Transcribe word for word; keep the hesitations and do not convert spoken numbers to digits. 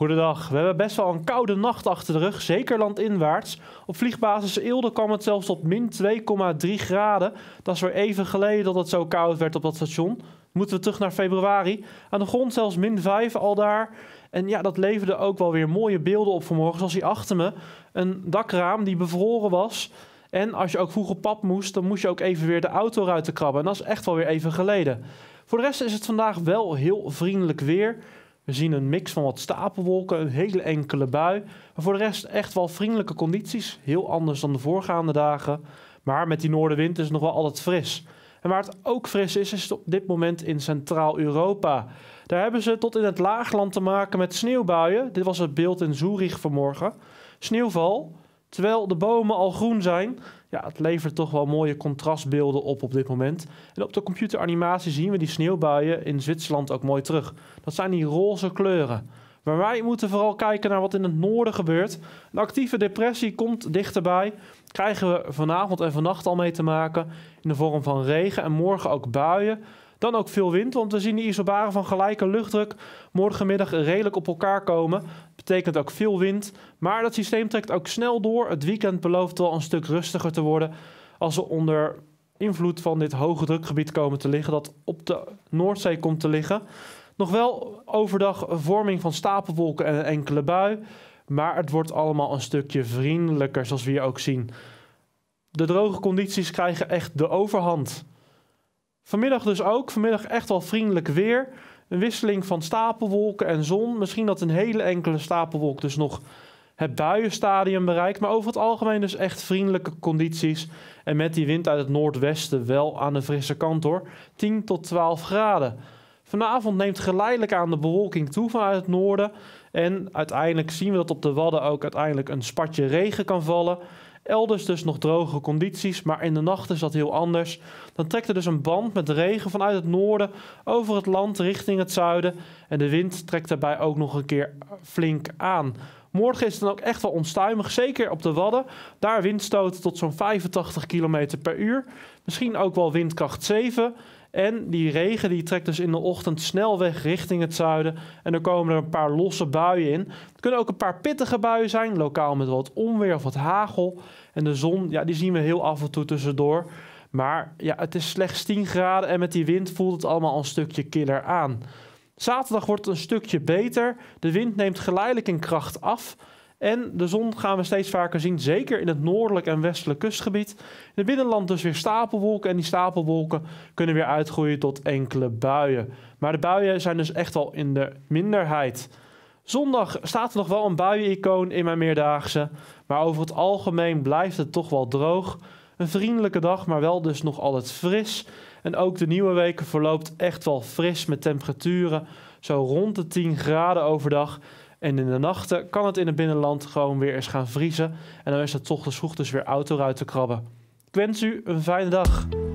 Goedendag. We hebben best wel een koude nacht achter de rug, zeker landinwaarts. Op vliegbasis Eelde kwam het zelfs tot min twee komma drie graden. Dat is weer even geleden dat het zo koud werd op dat station. Moeten we terug naar februari. Aan de grond zelfs min vijf al daar. En ja, dat leverde ook wel weer mooie beelden op vanmorgen, zoals hier achter me. Een dakraam die bevroren was. En als je ook vroeg op pad moest, dan moest je ook even weer de autoruiten krabben. En dat is echt wel weer even geleden. Voor de rest is het vandaag wel heel vriendelijk weer. We zien een mix van wat stapelwolken, een hele enkele bui. Maar voor de rest echt wel vriendelijke condities. Heel anders dan de voorgaande dagen. Maar met die noordenwind is het nog wel altijd fris. En waar het ook fris is, is het op dit moment in Centraal-Europa. Daar hebben ze tot in het laagland te maken met sneeuwbuien. Dit was het beeld in Zurich vanmorgen. Sneeuwval, terwijl de bomen al groen zijn. Ja, het levert toch wel mooie contrastbeelden op op dit moment. En op de computeranimatie zien we die sneeuwbuien in Zwitserland ook mooi terug. Dat zijn die roze kleuren. Maar wij moeten vooral kijken naar wat in het noorden gebeurt. Een actieve depressie komt dichterbij. Krijgen we vanavond en vannacht al mee te maken in de vorm van regen en morgen ook buien. Dan ook veel wind, want we zien die isobaren van gelijke luchtdruk morgenmiddag redelijk op elkaar komen. Dat betekent ook veel wind, maar dat systeem trekt ook snel door. Het weekend belooft wel een stuk rustiger te worden als we onder invloed van dit hoge drukgebied komen te liggen dat op de Noordzee komt te liggen. Nog wel overdag vorming van stapelwolken en een enkele bui, maar het wordt allemaal een stukje vriendelijker zoals we hier ook zien. De droge condities krijgen echt de overhand. Vanmiddag dus ook. Vanmiddag echt wel vriendelijk weer. Een wisseling van stapelwolken en zon. Misschien dat een hele enkele stapelwolk dus nog het buienstadium bereikt. Maar over het algemeen dus echt vriendelijke condities. En met die wind uit het noordwesten wel aan de frisse kant hoor. tien tot twaalf graden. Vanavond neemt geleidelijk aan de bewolking toe vanuit het noorden. En uiteindelijk zien we dat op de Wadden ook uiteindelijk een spatje regen kan vallen. Elders dus nog droge condities, maar in de nacht is dat heel anders. Dan trekt er dus een band met regen vanuit het noorden over het land richting het zuiden. En de wind trekt daarbij ook nog een keer flink aan. Morgen is het dan ook echt wel onstuimig, zeker op de Wadden. Daar windstoten tot zo'n vijfentachtig kilometer per uur. Misschien ook wel windkracht zeven. En die regen die trekt dus in de ochtend snel weg richting het zuiden. En er komen er een paar losse buien in. Het kunnen ook een paar pittige buien zijn, lokaal met wat onweer of wat hagel. En de zon, ja, die zien we heel af en toe tussendoor. Maar ja, het is slechts tien graden en met die wind voelt het allemaal een stukje killer aan. Zaterdag wordt het een stukje beter. De wind neemt geleidelijk in kracht af. En de zon gaan we steeds vaker zien, zeker in het noordelijk en westelijk kustgebied. In het binnenland dus weer stapelwolken en die stapelwolken kunnen weer uitgroeien tot enkele buien. Maar de buien zijn dus echt wel in de minderheid. Zondag staat er nog wel een buienicoon in mijn meerdaagse, maar over het algemeen blijft het toch wel droog. Een vriendelijke dag, maar wel dus nog altijd fris. En ook de nieuwe week verloopt echt wel fris met temperaturen zo rond de tien graden overdag. En in de nachten kan het in het binnenland gewoon weer eens gaan vriezen. En dan is het ochtends vroeg dus weer autoruiten krabben. Ik wens u een fijne dag.